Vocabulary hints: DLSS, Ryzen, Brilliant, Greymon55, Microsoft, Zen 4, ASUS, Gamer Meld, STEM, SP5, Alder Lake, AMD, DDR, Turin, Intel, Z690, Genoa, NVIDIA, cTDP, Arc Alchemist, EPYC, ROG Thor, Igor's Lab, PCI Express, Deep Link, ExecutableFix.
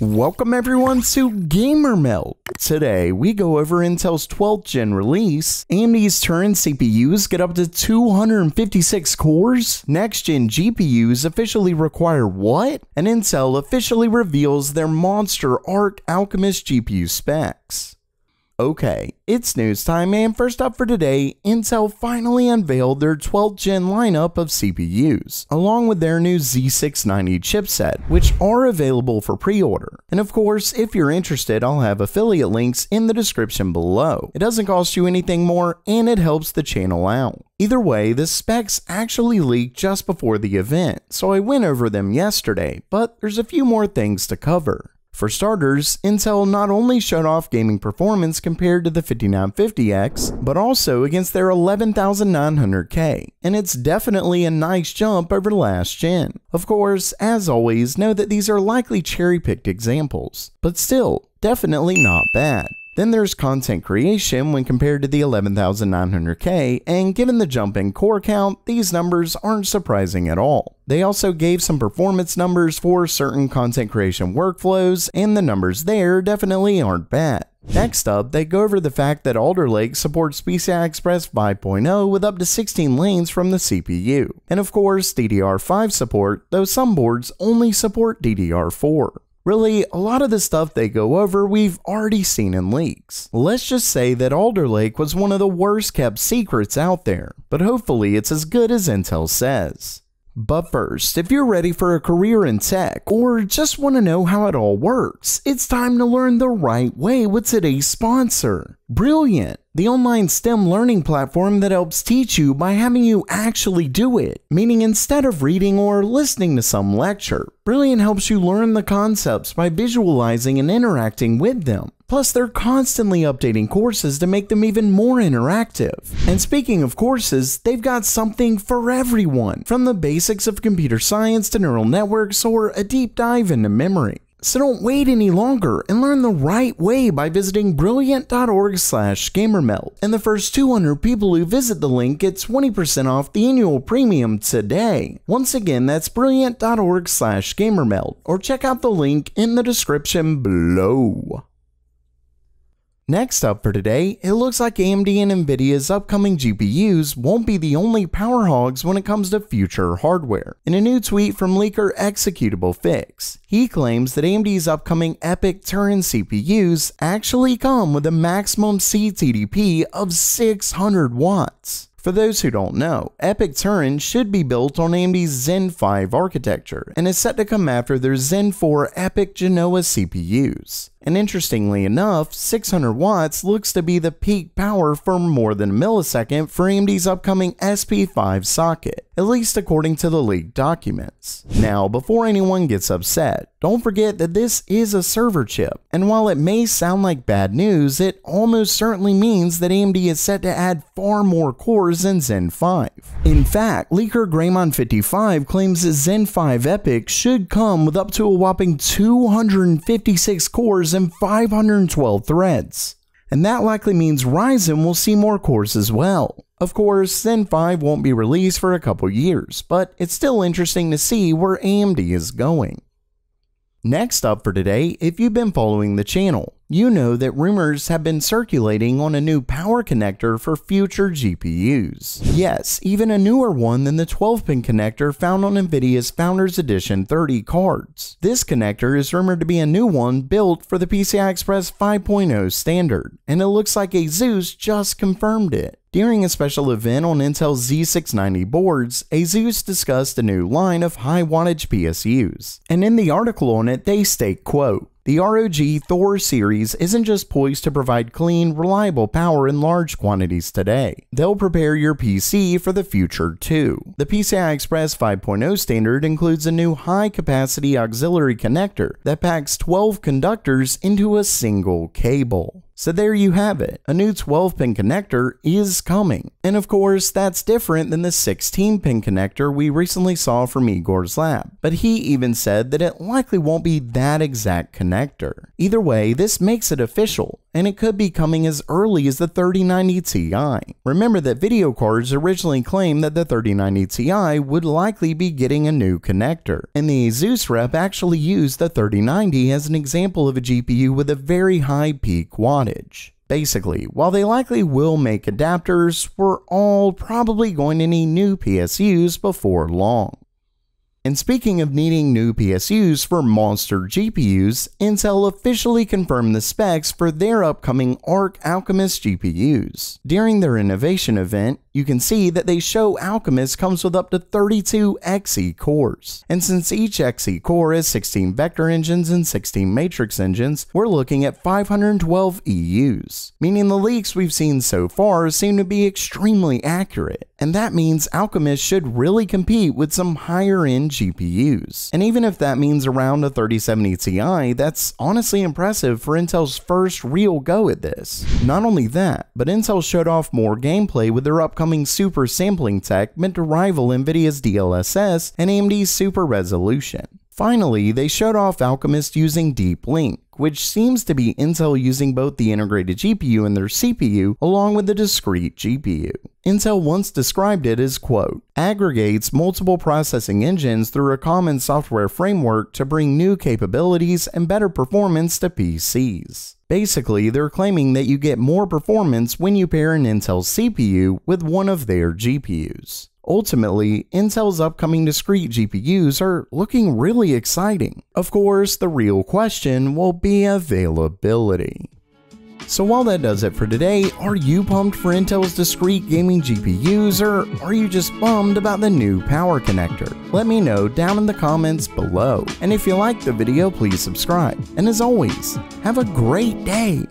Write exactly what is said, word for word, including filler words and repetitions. Welcome everyone to Gamer Meld. Today we go over Intel's twelfth gen release, A M D's Turin C P Us get up to two hundred fifty-six cores, next gen G P Us officially require what? And Intel officially reveals their monster Arc Alchemist G P U specs. Okay, it's news time, and first up for today, Intel finally unveiled their twelfth gen lineup of C P Us, along with their new Z six ninety chipset, which are available for pre-order. And of course, if you're interested, I'll have affiliate links in the description below. It doesn't cost you anything more, and it helps the channel out. Either way, the specs actually leaked just before the event, so I went over them yesterday, but there's a few more things to cover. For starters, Intel not only showed off gaming performance compared to the fifty-nine fifty X, but also against their eleven thousand nine hundred K, and it's definitely a nice jump over last gen. Of course, as always, know that these are likely cherry-picked examples, but still, definitely not bad. Then there's content creation when compared to the eleven thousand nine hundred K, and given the jump in core count, these numbers aren't surprising at all. They also gave some performance numbers for certain content creation workflows, and the numbers there definitely aren't bad. Next up, they go over the fact that Alder Lake supports PCI Express five point oh with up to sixteen lanes from the C P U, and of course D D R five support, though some boards only support D D R four. Really, a lot of the stuff they go over we've already seen in leaks. Let's just say that Alder Lake was one of the worst kept secrets out there, but hopefully it's as good as Intel says. But first, if you're ready for a career in tech or just want to know how it all works, it's time to learn the right way with today's sponsor, Brilliant, the online STEM learning platform that helps teach you by having you actually do it, meaning instead of reading or listening to some lecture, Brilliant helps you learn the concepts by visualizing and interacting with them. Plus, they're constantly updating courses to make them even more interactive. And speaking of courses, they've got something for everyone, from the basics of computer science to neural networks or a deep dive into memory. So don't wait any longer and learn the right way by visiting brilliant dot org slash gamer meld. And the first two hundred people who visit the link get twenty percent off the annual premium today. Once again, that's brilliant dot org slash gamer meld, or check out the link in the description below. Next up for today, it looks like A M D and Nvidia's upcoming G P Us won't be the only power hogs when it comes to future hardware. In a new tweet from leaker ExecutableFix, he claims that A M D's upcoming EPYC Turin C P Us actually come with a maximum C T D P of six hundred watts. For those who don't know, EPYC Turin should be built on A M D's Zen five architecture and is set to come after their Zen four EPYC Genoa C P Us. And interestingly enough, six hundred watts looks to be the peak power for more than a millisecond for A M D's upcoming S P five socket, at least according to the leaked documents. Now, before anyone gets upset, don't forget that this is a server chip, and while it may sound like bad news, it almost certainly means that A M D is set to add far more cores than Zen five. In fact, leaker Greymon fifty-five claims that Zen five EPYC should come with up to a whopping two hundred fifty-six cores and five hundred twelve threads, and that likely means Ryzen will see more cores as well. Of course, Zen five won't be released for a couple years, but it's still interesting to see where A M D is going. Next up for today, if you've been following the channel, you know that rumors have been circulating on a new power connector for future G P Us. Yes, even a newer one than the twelve pin connector found on Nvidia's Founders Edition thirty cards. This connector is rumored to be a new one built for the PCI Express five point oh standard, and it looks like ASUS just confirmed it. During a special event on Intel's Z six ninety boards, ASUS discussed a new line of high-wattage P S Us, and in the article on it, they state, quote, "The R O G Thor series isn't just poised to provide clean, reliable power in large quantities today. They'll prepare your P C for the future too. The PCI Express five point oh standard includes a new high-capacity auxiliary connector that packs twelve conductors into a single cable." So there you have it, a new twelve pin connector is coming. And of course, that's different than the sixteen pin connector we recently saw from Igor's Lab, but he even said that it likely won't be that exact connector. Either way, this makes it official, and it could be coming as early as the thirty ninety Ti. Remember that video cards originally claimed that the thirty ninety Ti would likely be getting a new connector, and the ASUS rep actually used the thirty ninety as an example of a G P U with a very high peak wattage. Basically, while they likely will make adapters, we're all probably going to need new P S Us before long. And speaking of needing new P S Us for monster G P Us, Intel officially confirmed the specs for their upcoming Arc Alchemist G P Us. During their innovation event, you can see that they show Alchemist comes with up to thirty-two X E cores. And since each X E core has sixteen vector engines and sixteen matrix engines, we're looking at five hundred twelve E Us. Meaning the leaks we've seen so far seem to be extremely accurate. And that means Alchemist should really compete with some higher-end G P Us. And even if that means around a thirty seventy Ti, that's honestly impressive for Intel's first real go at this. Not only that, but Intel showed off more gameplay with their upcoming super sampling tech meant to rival NVIDIA's D L S S and A M D's super resolution. Finally, they showed off Alchemist using Deep Link, which seems to be Intel using both the integrated G P U and their C P U along with the discrete G P U. Intel once described it as, quote, aggregates multiple processing engines through a common software framework to bring new capabilities and better performance to P Cs. Basically, they're claiming that you get more performance when you pair an Intel C P U with one of their G P Us. Ultimately, Intel's upcoming discrete G P Us are looking really exciting. Of course, the real question will be availability. So while that does it for today, are you pumped for Intel's discrete gaming G P Us, or are you just bummed about the new power connector? Let me know down in the comments below. And if you liked the video, please subscribe. And as always, have a great day!